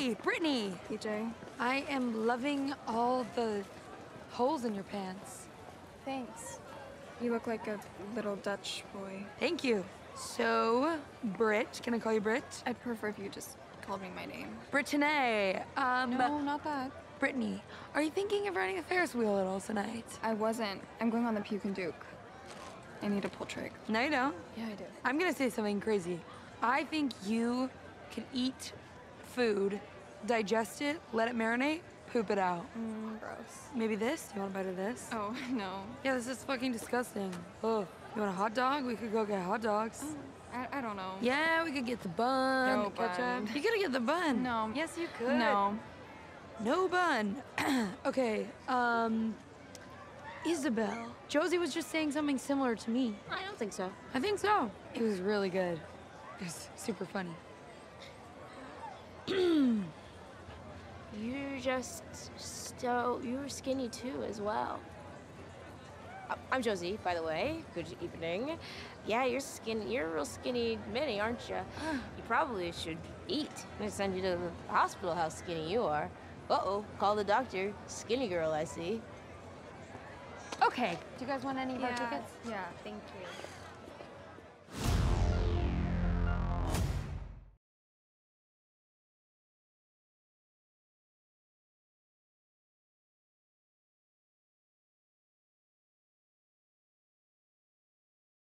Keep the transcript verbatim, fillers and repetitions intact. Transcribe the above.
Hey, Brittany! Hey, Jay. I am loving all the holes in your pants. Thanks. You look like a little Dutch boy. Thank you. So, Britt, can I call you Britt? I'd prefer if you just called me my name. Brittany. Um, no, not that. Brittany, are you thinking of riding a Ferris wheel at all tonight? I wasn't. I'm going on the Puke and Duke. I need a pull trig. No, you don't. Yeah, I do. I'm gonna say something crazy. I think you can eat food, digest it, let it marinate, poop it out. Mm, gross. Maybe this? You want a bite of this? Oh, no. Yeah, this is fucking disgusting. Ugh. You want a hot dog? We could go get hot dogs. Oh, I, I don't know. Yeah, we could get the bun. No the bun. You could get the bun. No. Yes, you could. No. No bun. Okay, um... Isabel. Josie was just saying something similar to me. I don't think so. I think so. It was really good. It was super funny. You're just so... You were skinny, too, as well. I'm Josie, by the way. Good evening. Yeah, you're skinny. You're a real skinny mini, aren't you? You probably should eat. I'm gonna send you to the hospital how skinny you are. Uh-oh. Call the doctor. Skinny girl, I see. Okay. Do you guys want any of our tickets? Yeah, thank you.